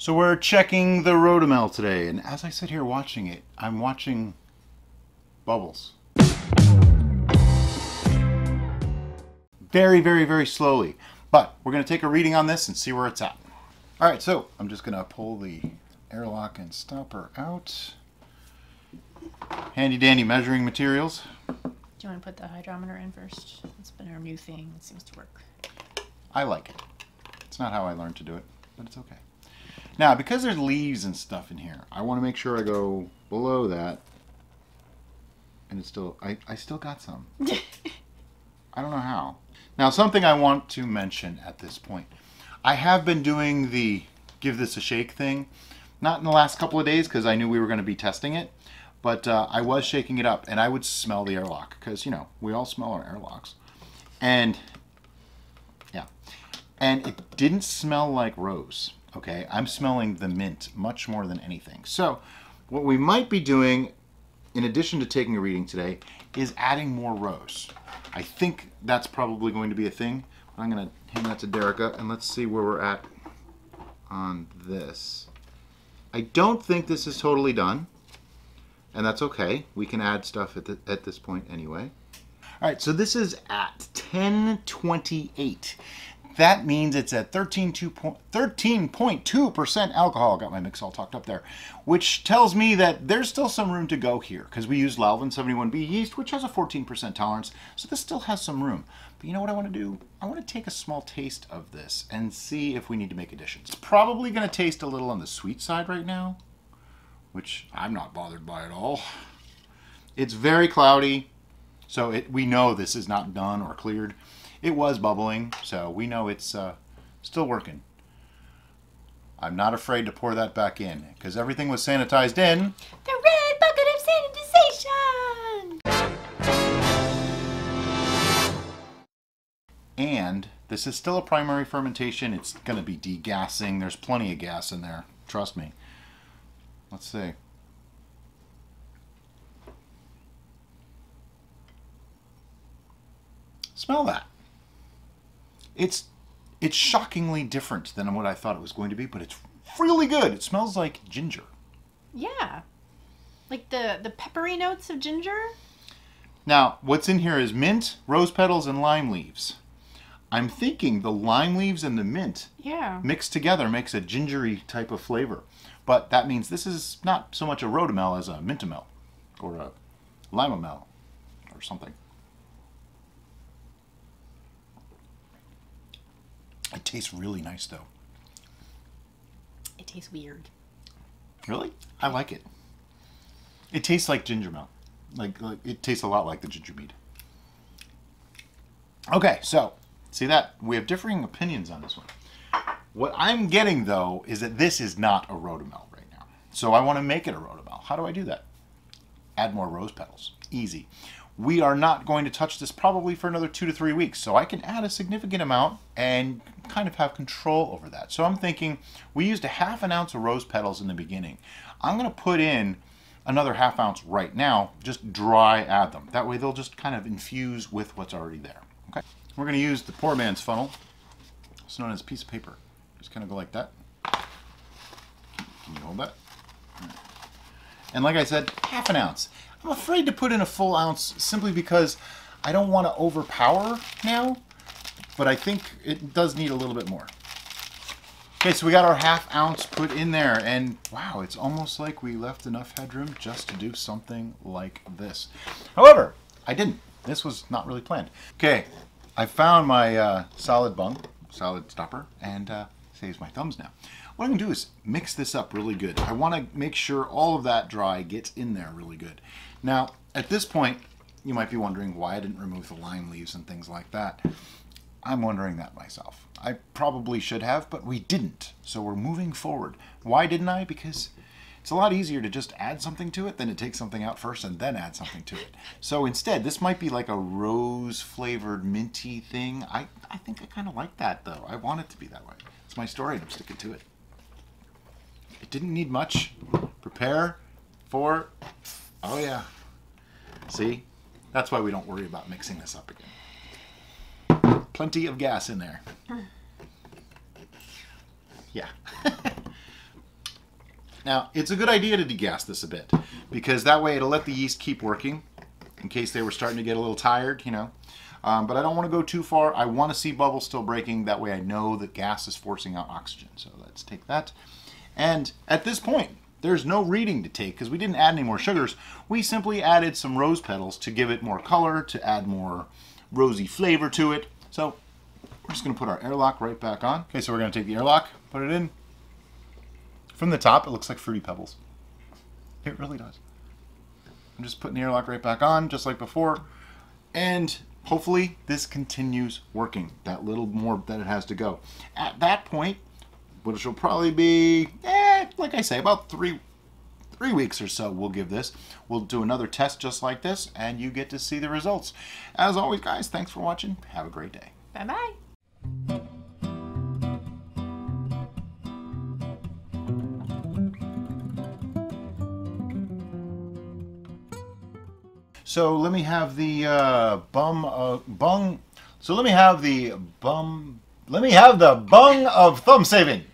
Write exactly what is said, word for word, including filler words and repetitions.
So we're checking the Rhodomel today, and as I sit here watching it, I'm watching bubbles. Very, very, very slowly. But we're gonna take a reading on this and see where it's at. All right, so I'm just gonna pull the airlock and stopper out. Handy dandy measuring materials. Do you wanna put the hydrometer in first? It's been our new thing, it seems to work. I like it. It's not how I learned to do it, but it's okay. Now, because there's leaves and stuff in here, I want to make sure I go below that. And it's still, I, I still got some. I don't know how. Now, something I want to mention at this point. I have been doing the give this a shake thing. Not in the last couple of days because I knew we were going to be testing it. But uh, I was shaking it up and I would smell the airlock because, you know, we all smell our airlocks. And, yeah. And it didn't smell like rose. Okay, I'm smelling the mint much more than anything. So what we might be doing, in addition to taking a reading today, is adding more rose. I think that's probably going to be a thing. I'm going to hand that to Derica, and let's see where we're at on this. I don't think this is totally done, and that's okay. We can add stuff at, the, at this point anyway. All right, so this is at ten twenty-eight. That means it's at thirteen point two percent alcohol. Got my mix all talked up there, which tells me that there's still some room to go here because we used Lalvin seventy-one B yeast, which has a fourteen percent tolerance. So this still has some room. But you know what I want to do? I want to take a small taste of this and see if we need to make additions. It's probably going to taste a little on the sweet side right now, which I'm not bothered by at all. It's very cloudy. So it, we know this is not done or cleared. It was bubbling, so we know it's uh, still working. I'm not afraid to pour that back in, because everything was sanitized in... the red bucket of sanitization! And this is still a primary fermentation. It's going to be degassing. There's plenty of gas in there. Trust me. Let's see. Smell that. It's it's shockingly different than what I thought it was going to be, but it's really good. It smells like ginger. Yeah. Like the, the peppery notes of ginger. Now, what's in here is mint, rose petals, and lime leaves. I'm thinking the lime leaves and the mint yeah. mixed together makes a gingery type of flavor. But that means this is not so much a Rhodomel as a Mintomel or a Limeomel or something. It tastes really nice, though. It tastes weird. Really? I like it. It tastes like gingermel. Like, like, it tastes a lot like the ginger mead. Okay, so, see that? We have differing opinions on this one. What I'm getting, though, is that this is not a Rhodomel right now. So I want to make it a Rhodomel. How do I do that? Add more rose petals. Easy. We are not going to touch this probably for another two to three weeks. So I can add a significant amount and kind of have control over that. So I'm thinking we used a half an ounce of rose petals in the beginning. I'm going to put in another half ounce right now, just dry add them. That way they'll just kind of infuse with what's already there. Okay. We're going to use the poor man's funnel. It's known as a piece of paper. Just kind of go like that. Can you hold that? All right. And like I said, half an ounce. I'm afraid to put in a full ounce simply because I don't want to overpower now, but I think it does need a little bit more. Okay, so we got our half ounce put in there, and wow, it's almost like we left enough headroom just to do something like this. However, I didn't. This was not really planned. Okay, I found my uh, solid bung, solid stopper, and uh, saves my thumbs now. What I'm going to do is mix this up really good. I want to make sure all of that dry gets in there really good. Now, at this point, you might be wondering why I didn't remove the lime leaves and things like that. I'm wondering that myself. I probably should have, but we didn't. So we're moving forward. Why didn't I? Because it's a lot easier to just add something to it than to take something out first and then add something to it. So instead, this might be like a rose-flavored minty thing. I, I think I kind of like that, though. I want it to be that way. It's my story, and I'm sticking to it. It didn't need much. Prepare for... Oh, yeah. See? That's why we don't worry about mixing this up again. Plenty of gas in there. Yeah. Now, it's a good idea to degas this a bit, because that way it'll let the yeast keep working in case they were starting to get a little tired, you know. Um, but I don't want to go too far. I want to see bubbles still breaking. That way I know that gas is forcing out oxygen. So let's take that. And at this point, there's no reading to take because we didn't add any more sugars. We simply added some rose petals to give it more color, to add more rosy flavor to it. So we're just going to put our airlock right back on. Okay, so we're going to take the airlock, put it in. From the top, it looks like Fruity Pebbles. It really does. I'm just putting the airlock right back on, just like before. And hopefully this continues working, that little more that it has to go. At that point, which will probably be, eh, like I say, about three, three weeks or so we'll give this. We'll do another test just like this, and you get to see the results. As always, guys, thanks for watching. Have a great day. Bye-bye. So let me have the uh, bum uh, bung. So let me have the bum. Let me have the bung of thumb saving.